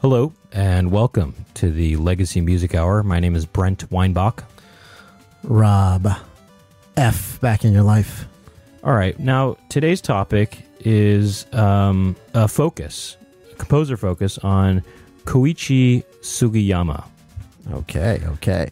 Hello and welcome to the Legacy Music Hour. My name is Brent Weinbach. Rob F. Back in your life. All right. Now, today's topic is a composer focus on Koichi Sugiyama. Okay.